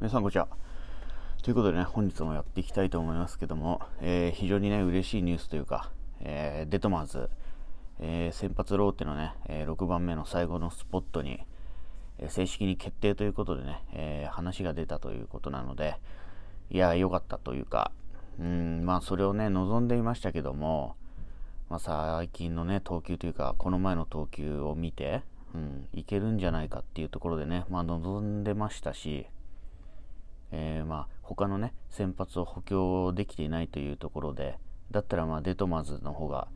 皆さんこんにちは。ということでね、本日もやっていきたいと思いますけども、非常にね嬉しいニュースというか、デトマーズ、先発ローテのね、6番目の最後のスポットに、正式に決定ということでね、話が出たということなので、いや良かったというか、まあそれをね望んでいましたけども、まあ、最近のね投球というかこの前の投球を見て、いけるんじゃないかっていうところでね、まあ望んでましたし、まあ他のね先発を補強できていないというところで、だったらまあデトマーズの方が、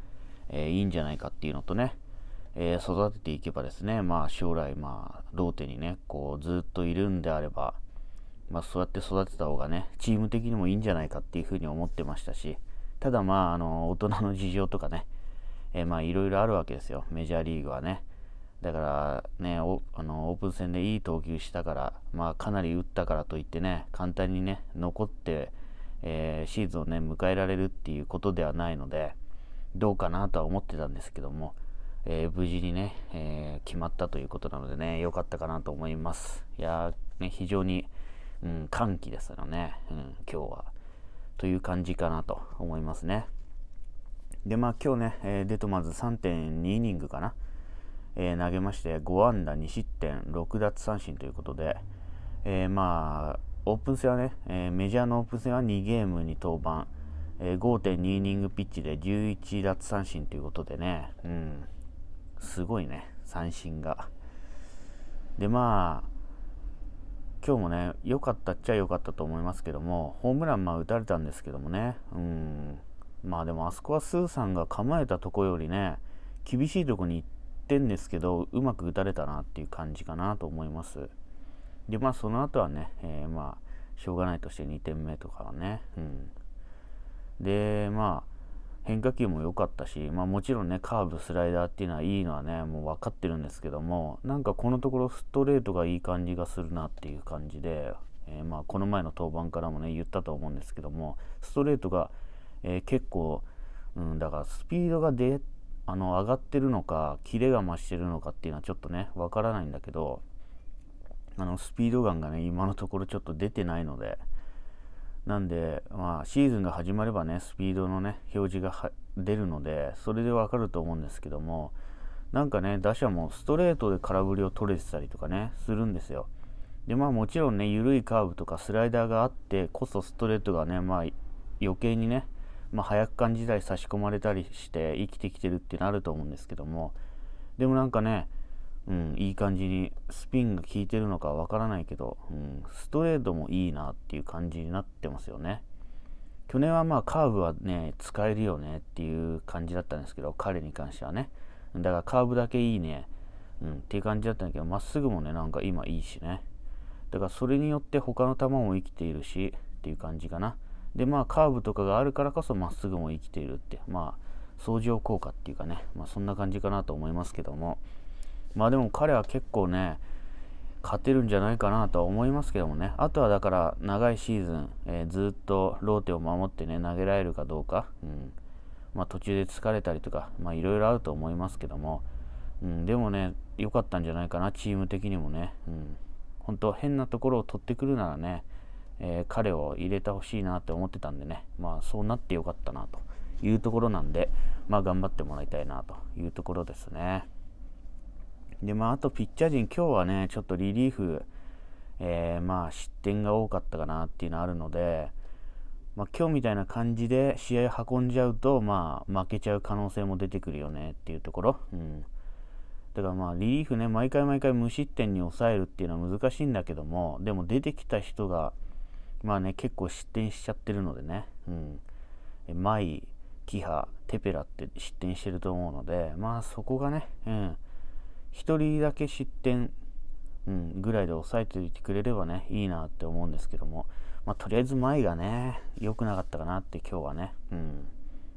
いいんじゃないかっていうのとね、育てていけばですね、まあ将来まあローテにねこうずっといるんであれば、まあそうやって育てた方がねチーム的にもいいんじゃないかっていうふうに思ってましたし、ただまあ大人の事情とかね、まあいろいろあるわけですよ、メジャーリーグはね。だからね、オープン戦でいい投球したから、まあ、かなり打ったからといってね、簡単にね残って、シーズンをね迎えられるっていうことではないので、どうかなとは思ってたんですけども、無事にね、決まったということなのでね、良かったかなと思います。いやー、ね、非常に、歓喜ですよね、今日は。という感じかなと思いますね。で、まあ今日ね、デトマーズ 3.2 イニングかな。投げまして5安打2失点6奪三振ということで、まあオープン戦はね、メジャーのオープン戦は2ゲームに登板、5.2 イニングピッチで11奪三振ということでね、すごいね三振が。でまあ今日もね良かったっちゃ良かったと思いますけども、ホームランまあ打たれたんですけどもね、まあでもあそこはスーさんが構えたとこよりね厳しいとこに行ってんですけど、うまく打たれたなっていう感じかなと思います。でまあその後はね、まあしょうがないとして2点目とかはね、でまあ変化球も良かったし、まあもちろんねカーブスライダーっていうのはいいのはねもう分かってるんですけども、なんかこのところストレートがいい感じがするなっていう感じで、まあこの前の登板からもね言ったと思うんですけども、ストレートが、結構、だからスピードが出て上がってるのかキレが増してるのかっていうのはちょっとねわからないんだけど、スピードガンがね今のところちょっと出てないので、なんでまあシーズンが始まればねスピードのね表示が出るので、それでわかると思うんですけども、なんかね打者もストレートで空振りを取れてたりとかねするんですよ。でまあもちろんね緩いカーブとかスライダーがあってこそストレートがねまあ余計にねまあ早く感じたり差し込まれたりして生きてきてるってなると思うんですけども、でもなんかね、いい感じにスピンが効いてるのかわからないけど、ストレートもいいなっていう感じになってますよね。去年はまあカーブはね使えるよねっていう感じだったんですけど、彼に関してはねだからカーブだけいいね、っていう感じだったんだけど、まっすぐもねなんか今いいしね、だからそれによって他の球も生きているしっていう感じかな。でまあカーブとかがあるからこそまっすぐも生きているって、まあ相乗効果っていうかね、まあそんな感じかなと思いますけども、まあでも彼は結構ね勝てるんじゃないかなとは思いますけどもね、あとはだから長いシーズン、ずっとローテを守ってね投げられるかどうか、まあ途中で疲れたりとかまあいろいろあると思いますけども、でもね良かったんじゃないかなチーム的にもね、本当変なところを取ってくるならね彼を入れてほしいなって思ってたんでね、まあそうなってよかったなというところなんで、まあ頑張ってもらいたいなというところですね。でまああとピッチャー陣、今日はねちょっとリリーフ、まあ失点が多かったかなっていうのあるので、まあ今日みたいな感じで試合運んじゃうとまあ負けちゃう可能性も出てくるよねっていうところ、だからまあリリーフね毎回毎回無失点に抑えるっていうのは難しいんだけども、でも出てきた人がまあね結構失点しちゃってるのでね、マイ、キハ、テペラって失点してると思うので、まあそこがね、1人だけ失点、ぐらいで抑えておいてくれればねいいなって思うんですけども、まあとりあえずマイがね良くなかったかなって今日はね、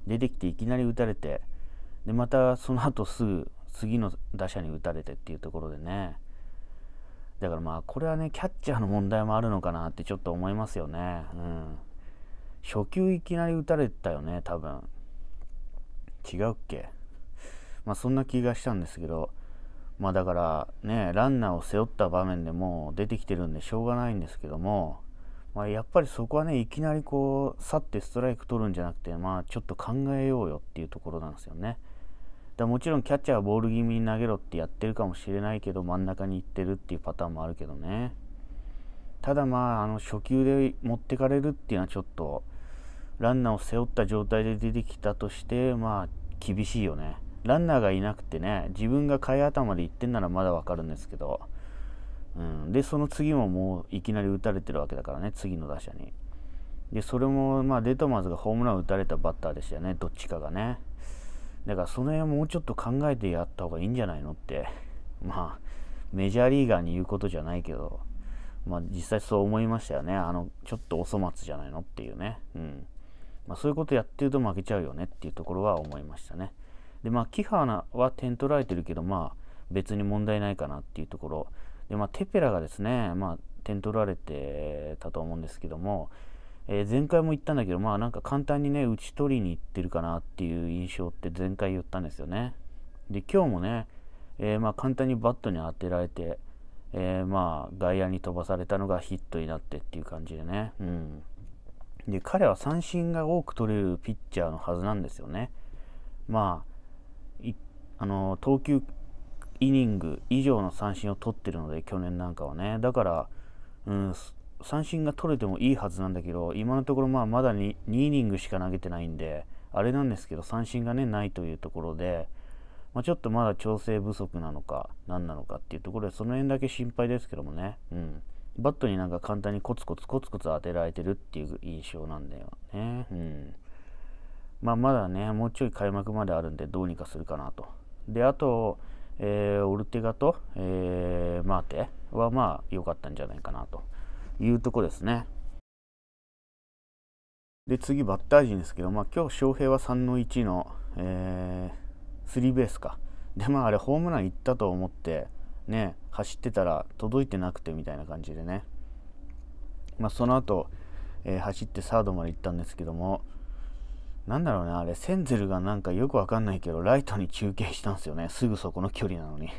出てきていきなり打たれて、でまたその後すぐ次の打者に打たれてっていうところでね、だからまあこれはねキャッチャーの問題もあるのかなってちょっと思いますよね。初球いきなり打たれたよね多分、違うっけ、まあそんな気がしたんですけど、まあだからね、ランナーを背負った場面でも出てきてるんでしょうがないんですけども、まあ、やっぱりそこはね、いきなりこう去ってストライク取るんじゃなくて、まあちょっと考えようよっていうところなんですよね。だもちろんキャッチャーはボール気味に投げろってやってるかもしれないけど、真ん中に行ってるっていうパターンもあるけどね。ただまあ、初球で持ってかれるっていうのはちょっとランナーを背負った状態で出てきたとして、まあ厳しいよね。ランナーがいなくてね、自分が替え頭で行ってんならまだわかるんですけど、でその次ももういきなり打たれてるわけだからね、次の打者に。でそれもまあデトマーズがホームランを打たれたバッターでしたよね、どっちかがね。だからその辺はもうちょっと考えてやった方がいいんじゃないのってまあメジャーリーガーに言うことじゃないけど、まあ実際そう思いましたよね。ちょっとお粗末じゃないのっていうね、まあ、そういうことやってると負けちゃうよねっていうところは思いましたね。でまあキハナは点取られてるけど、まあ別に問題ないかなっていうところで、まあテペラがですね、まあ点取られてたと思うんですけども、前回も言ったんだけど、まあなんか簡単にね打ち取りに行ってるかなっていう印象って前回言ったんですよね。で今日もね、まあ簡単にバットに当てられて、まあ外野に飛ばされたのがヒットになってっていう感じでね、で彼は三振が多く取れるピッチャーのはずなんですよね。まあ投球イニング以上の三振を取ってるので、去年なんかはね。だから、三振が取れてもいいはずなんだけど、今のところまあまだ 2イニングしか投げてないんであれなんですけど、三振がねないというところで、まあ、ちょっとまだ調整不足なのか何なのかっていうところで、その辺だけ心配ですけどもね、バットになんか簡単にコツコツコツコツ当てられてるっていう印象なんだよね。まあまだねもうちょい開幕まであるんで、どうにかするかなと。であと、オルテガと、マーテはまあ良かったんじゃないかなというところですね。で次バッター陣ですけど、まあ今日翔平は3の1の、スリーベースか。でまああれホームランいったと思ってね、走ってたら届いてなくてみたいな感じでね、まあその後、走ってサードまで行ったんですけども、なんだろうね、あれセンゼルがなんかよくわかんないけどライトに中継したんですよね、すぐそこの距離なのに。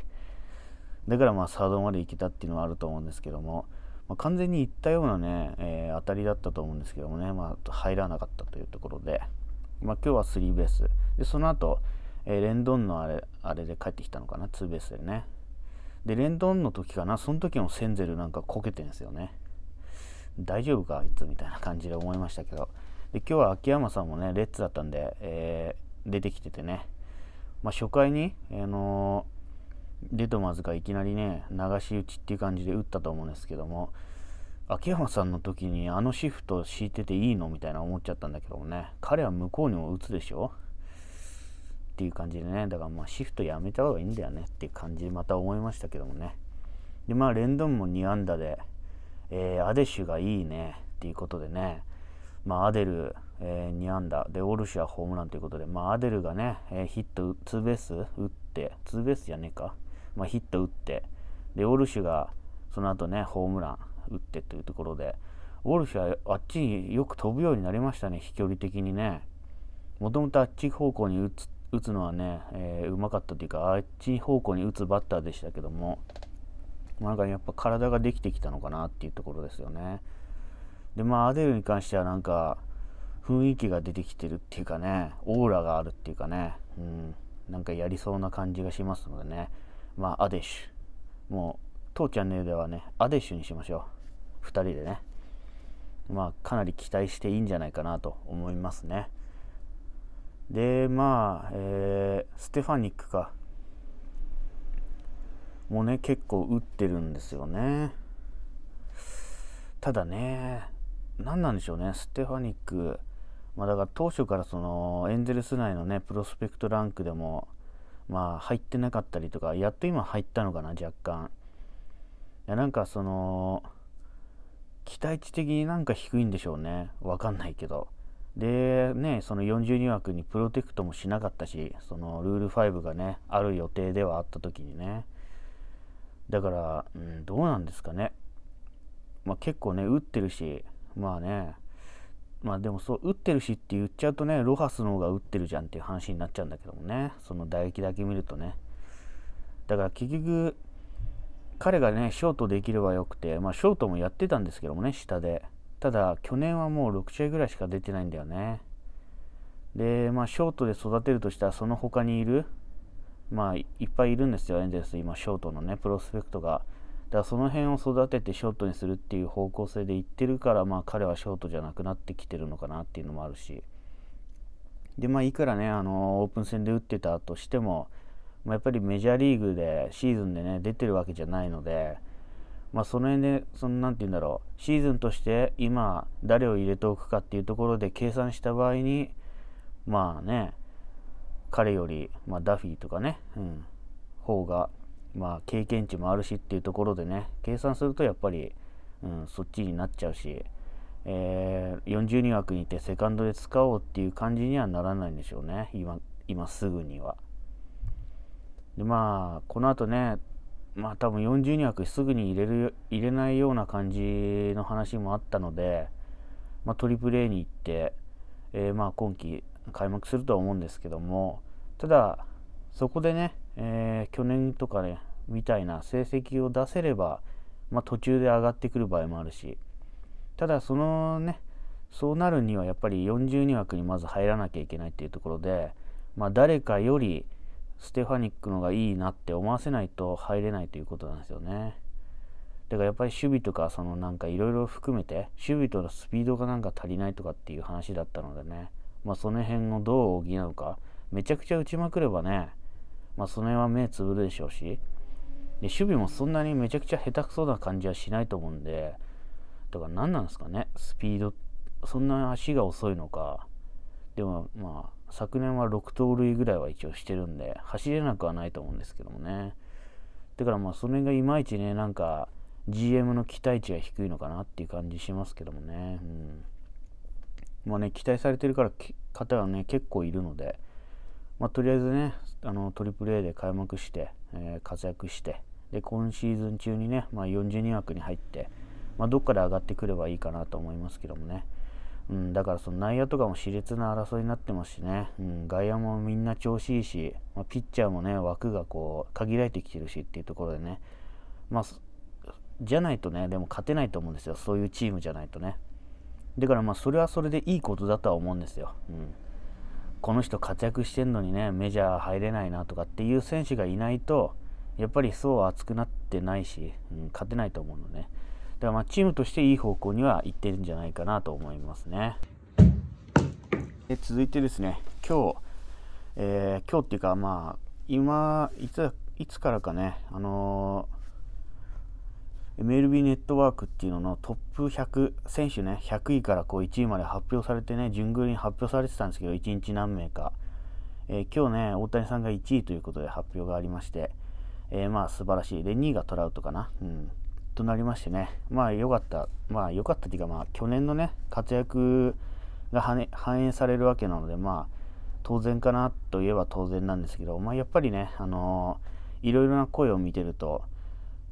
だからまあサードまで行けたっていうのはあると思うんですけども、まあ、完全に行ったようなね、当たりだったと思うんですけどもね、まあ入らなかったというところで、まあ今日はスリーベースで、その後、レンドンのあれで帰ってきたのかな、ツーベースでね。でレンドンの時かな、その時もセンゼルなんかこけてるんですよね。大丈夫かあいつみたいな感じで思いましたけど。で今日は秋山さんもねレッツだったんで、出てきててね、まあ、初回に、デトマーズがいきなりね流し打ちっていう感じで打ったと思うんですけども、秋山さんの時にあのシフト敷いてていいのみたいな思っちゃったんだけどもね、彼は向こうにも打つでしょっていう感じでね、だからまあシフトやめた方がいいんだよねっていう感じでまた思いましたけどもね。でまあレンドンも2安打で、アデシュがいいねっていうことでね、まあアデル、2安打でオルシュはホームランということで、まあアデルがね、ヒットツーベース打って、ツーベースじゃねえか、まあヒット打って、でオルシュがその後ねホームラン打ってというところで、オルシュはあっちによく飛ぶようになりましたね、飛距離的にね。もともとあっち方向に打つのはね、うまかったというか、あっち方向に打つバッターでしたけども、なんかやっぱ体ができてきたのかなっていうところですよね。でまあアデルに関してはなんか雰囲気が出てきてるっていうかね、オーラがあるっていうかね、なんかやりそうな感じがしますのでね、まあアデシュ、もう当チャンネルではねアデシュにしましょう、2人でね。まあかなり期待していいんじゃないかなと思いますね。でまあ、ステファニックかもうね結構打ってるんですよね。ただね、何なんでしょうねステファニック、まあ、だから当初からそのエンゼルス内のねプロスペクトランクでもまあ入ってなかったりとか、やっと今入ったのかな若干。いやなんかその期待値的になんか低いんでしょうね、わかんないけど。でね、その42枠にプロテクトもしなかったし、そのルール5がねある予定ではあった時にね、だから、どうなんですかね。まあ、結構ね打ってるし、まあね、まあでもそう打ってるしって言っちゃうとね、ロハスの方が打ってるじゃんっていう話になっちゃうんだけどもね、その打撃だけ見るとね。だから結局彼がねショートできればよくて、まあショートもやってたんですけどもね、下で。ただ去年はもう6試合ぐらいしか出てないんだよね。でまあショートで育てるとしたらその他にいる、まあいっぱいいるんですよエンゼルス今ショートのねプロスペクトが。だからその辺を育ててショートにするっていう方向性でいってるから、まあ彼はショートじゃなくなってきてるのかなっていうのもあるし、でまあいくらねオープン戦で打ってたとしても、まあ、やっぱりメジャーリーグでシーズンでね出てるわけじゃないので、まあその辺でそのなんて言うんだろう、シーズンとして今誰を入れておくかっていうところで計算した場合に、まあね彼より、まあ、ダフィーとかね、うん、方がまあ経験値もあるしっていうところでね計算するとやっぱり、うん、そっちになっちゃうし、42枠にいてセカンドで使おうっていう感じにはならないんでしょうね、今すぐには。でまあこのあとね、まあ多分42枠すぐに入れないような感じの話もあったので、まあ、トリプルAに行って、まあ今季開幕するとは思うんですけども、ただそこでね、去年とかねみたいな成績を出せれば、まあ、途中で上がってくる場合もあるし、ただそのねそうなるにはやっぱり42枠にまず入らなきゃいけないっていうところで、まあ、誰かよりステファニックのがいいなって思わせないと入れないということなんですよね。だからやっぱり守備とかそのなんかいろいろ含めて守備とのスピードがなんか足りないとかっていう話だったのでね、まあ、その辺をどう補うか、めちゃくちゃ打ちまくればね、まあ、その辺は目つぶるでしょうし、で守備もそんなにめちゃくちゃ下手くそな感じはしないと思うんで、だから何なんですかねスピード、そんな足が遅いのか。でもまあ昨年は6盗塁ぐらいは一応してるんで走れなくはないと思うんですけどもね。だからまあそれがいまいちねなんか GM の期待値が低いのかなっていう感じしますけどもね、うん、まあね期待されてるから方はね結構いるので、まあ、とりあえずねトリプルAで開幕して、活躍して、で今シーズン中にね、まあ、42枠に入って、まあ、どっかで上がってくればいいかなと思いますけどもね、うん、だからその内野とかも熾烈な争いになってますしね、うん、外野もみんな調子いいし、まあ、ピッチャーもね枠がこう限られてきてるしっていうところでね、まあじゃないとねでも勝てないと思うんですよ、そういうチームじゃないとね。だからまあそれはそれでいいことだとは思うんですよ、うん、この人活躍してんのにねメジャー入れないなとかっていう選手がいないとやっぱりそうは熱くなってないし、うん、勝てないと思うのね。だからまあチームとしていい方向にはいってるんじゃないかなと思いますね。で続いてですね、今日っていうかまあ今いつからかねMLB ネットワークっていうののトップ100選手ね100位からこう1位まで発表されてね順繰りに発表されてたんですけど、1日何名か、今日ね大谷さんが1位ということで発表がありまして、まあ素晴らしいで、2位がトラウトかな、うんとなりましてね、まあ良かったっていうかまあ去年のね活躍が反映されるわけなので、まあ当然かなといえば当然なんですけど、まあやっぱりねいろいろな声を見てると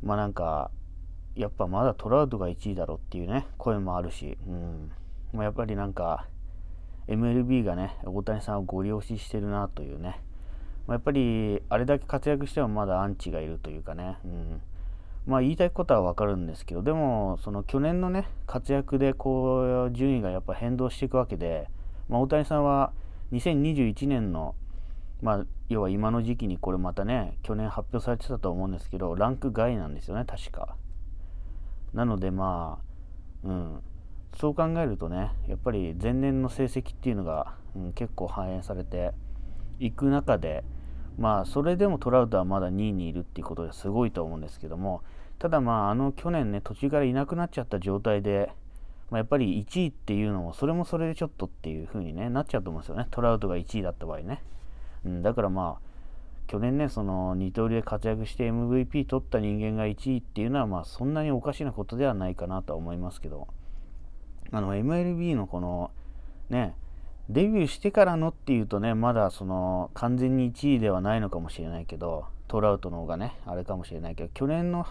まあなんかやっぱまだトラウトが1位だろうっていうね声もあるし、うんまあ、やっぱりなんか MLB がね大谷さんをご利用ししてるなというね、まあ、やっぱりあれだけ活躍してもまだアンチがいるというかね、うんまあ言いたいことはわかるんですけど、でもその去年のね活躍でこう順位がやっぱ変動していくわけで、まあ、大谷さんは2021年のまあ要は今の時期にこれまたね去年発表されてたと思うんですけどランク外なんですよね確か。なのでまあ、うん、そう考えるとねやっぱり前年の成績っていうのが、うん、結構反映されていく中で、まあそれでもトラウトはまだ2位にいるっていうことですごいと思うんですけども、ただまあ去年ね途中からいなくなっちゃった状態で、まあ、やっぱり1位っていうのもそれもそれでちょっとっていう風にねなっちゃうと思うんですよね、トラウトが1位だった場合ね、うん、だからまあ去年ねその二刀流で活躍して MVP 取った人間が1位っていうのはまあそんなにおかしなことではないかなとは思いますけど、MLB のこのねデビューしてからのっていうとねまだその完全に1位ではないのかもしれないけどトラウトの方がねあれかもしれないけど、去年の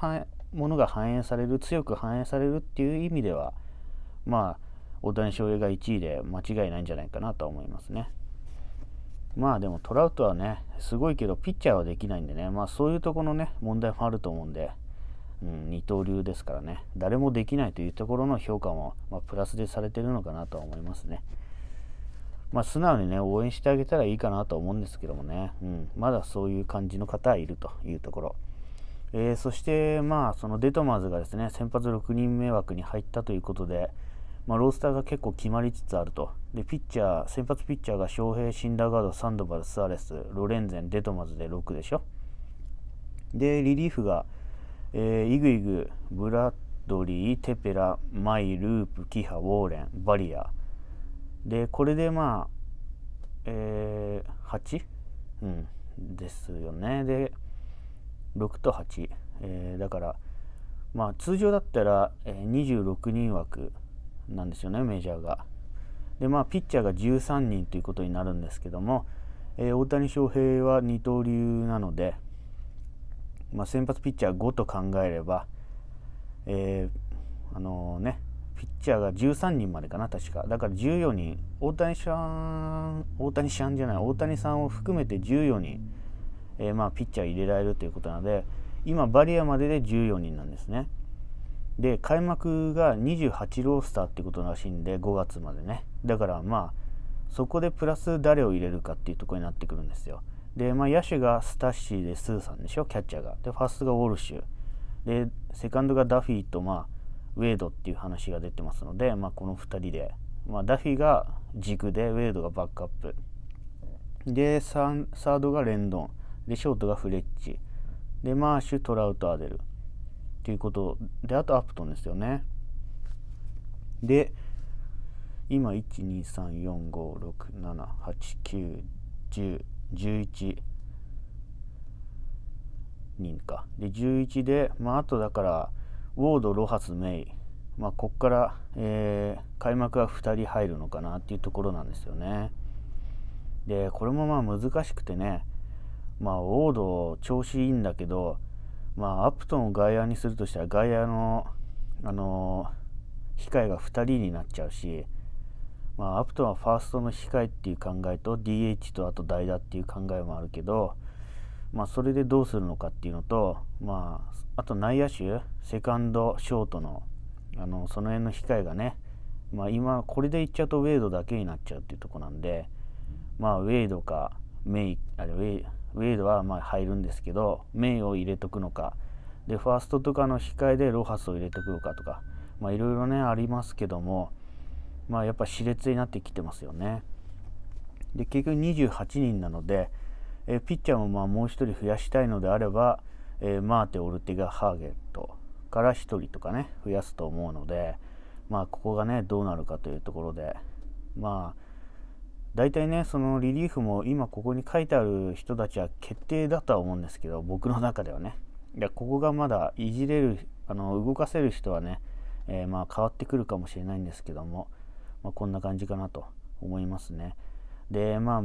ものが反映される強く反映されるっていう意味ではまあ大谷翔平が1位で間違いないんじゃないかなとは思いますね。まあでもトラウトはね、すごいけどピッチャーはできないんでね、まあそういうところのね、問題もあると思うんで、二刀流ですからね、誰もできないというところの評価も、まあ、プラスでされてるのかなとは思いますね。まあ素直にね、応援してあげたらいいかなと思うんですけどもね、まだそういう感じの方はいるというところ。そして、まあ、そのデトマーズがですね、先発6人目枠に入ったということで、まあ、ロースターが結構決まりつつあると。で、ピッチャー、先発ピッチャーがショウヘイ、シンダーガード、サンドバル、スアレス、ロレンゼン、デトマーズで6でしょ。で、リリーフが、イグイグ、ブラッドリー、テペラ、マイ、ループ、キハ、ウォーレン、バリア。で、これでまあ、8? ですよね。で6と8、だから、まあ、通常だったら、26人枠なんですよね、メジャーが。で、まあ、ピッチャーが13人ということになるんですけども、大谷翔平は二刀流なので、まあ、先発ピッチャー5と考えれば、ピッチャーが13人までかな、確か。だから14人、大谷さんを含めて14人。まあ、ピッチャー入れられるということなので、今バリアまでで14人なんですね。で、開幕が28ロースターってことらしいんで、5月までね。だからまあそこでプラス誰を入れるかっていうところになってくるんですよ。で、まあ、野手がスタッシーでスーさんでしょ、キャッチャーが。で、ファーストがウォルシュで、セカンドがダフィーと、まあ、ウェイドっていう話が出てますので、まあ、この2人で、まあ、ダフィーが軸でウェイドがバックアップで、サードがレンドンで、ショートがフレッチで、マーシュ、トラウト、アデルということで、あとアプトンですよね。で、今 1,2,3,4,5,6,7,8,9,10,11 人か。で、11で、まあ、あとだからウォード、ロハス、メイ、まあ、ここから、開幕は2人入るのかなっていうところなんですよね。で、これもまあ難しくてね、まあ、ウォード調子いいんだけど、まあ、アプトンを外野にするとしたら外野の、控えが2人になっちゃうし、まあ、アプトンはファーストの控えっていう考えと DH とあと代打っていう考えもあるけど、まあ、それでどうするのかっていうのと、まあ、あと内野手、セカンド、ショートの、その辺の控えがね、まあ、今これでいっちゃうとウェイドだけになっちゃうっていうところなんで、まあ、ウェイドかウェイドはまあ入るんですけど、メイを入れとくのか、でファーストとかの控えでロハスを入れとくのかとか、まあ、いろいろねありますけども、まあ、やっぱ熾烈になってきてますよね。で、結局28人なので、ピッチャーもまあもう1人増やしたいのであれば、マーテ、オルテガ、ハーゲットから1人とかね増やすと思うので、まあ、ここがねどうなるかというところで、まあ大体ね、そのリリーフも今ここに書いてある人たちは決定だとは思うんですけど、僕の中ではね。いや、ここがまだいじれる、動かせる人はね、まあ変わってくるかもしれないんですけども、まあ、こんな感じかなと思いますね。で、まあ、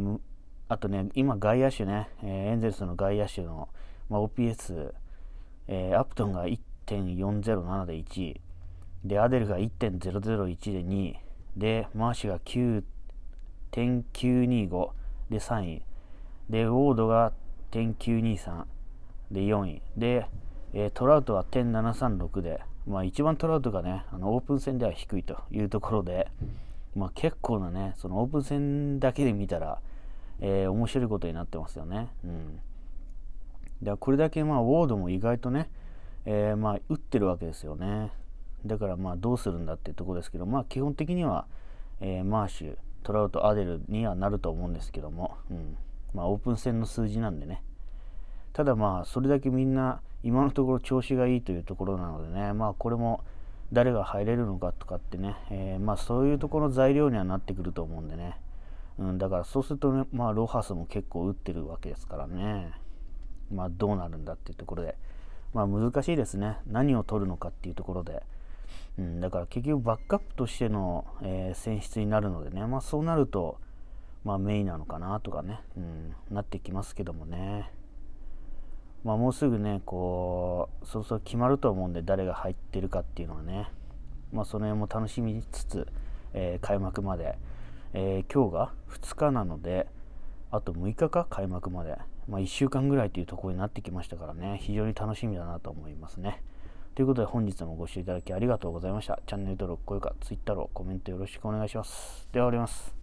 あとね、今外野手ね、エンゼルスの外野手の、まあ、OPS、アプトンが 1.407 で1位、で、アデルが 1.001 で2位、で、マーシュが9.925 で3位で、ウォードが 1.923 で4位で、トラウトは 1.736 で、まあ、一番トラウトがねオープン戦では低いというところで、まあ、結構なねそのオープン戦だけで見たら、面白いことになってますよね。だからこれだけ、まあ、ウォードも意外とね、まあ、打ってるわけですよね。だからまあどうするんだっていうところですけど、まあ、基本的には、マーシュ、トラウト、アデルにはなると思うんですけども、まあ、オープン戦の数字なんでね。ただまあそれだけみんな今のところ調子がいいというところなのでね、まあ、これも誰が入れるのかとかってね、まあ、そういうところの材料にはなってくると思うんでね、だからそうするとね、まあ、ロハスも結構打ってるわけですからね、まあ、どうなるんだっていうところで、まあ、難しいですね、何を取るのかっていうところで。だから結局バックアップとしての、選出になるのでね、まあ、そうなると、まあ、メインなのかなとかね、なってきますけどもね、まあ、もうすぐねこうそうそう決まると思うんで、誰が入ってるかっていうのはね、まあ、その辺も楽しみつつ、開幕まで、今日が2日なので、あと6日か開幕まで、1週間ぐらいというところになってきましたからね、非常に楽しみだなと思いますね。ということで本日もご視聴いただきありがとうございました。チャンネル登録、高評価、Twitter のコメントよろしくお願いします。では終わります。